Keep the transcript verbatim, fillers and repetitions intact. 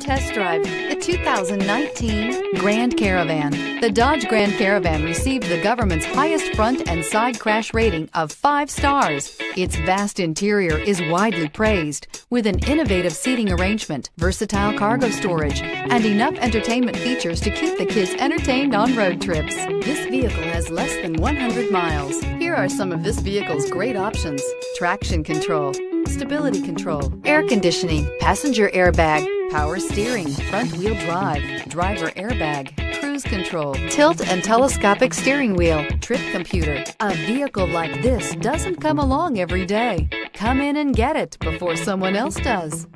and test drive the two thousand nineteen Grand Caravan. The Dodge Grand Caravan received the government's highest front and side crash rating of five stars. Its vast interior is widely praised, with an innovative seating arrangement, versatile cargo storage, and enough entertainment features to keep the kids entertained on road trips. This vehicle has less than one hundred miles. Here are some of this vehicle's great options: traction control, stability control, air conditioning, passenger airbag, power steering, front wheel drive, driver airbag, cruise control, tilt and telescopic steering wheel, trip computer. A vehicle like this doesn't come along every day. Come in and get it before someone else does.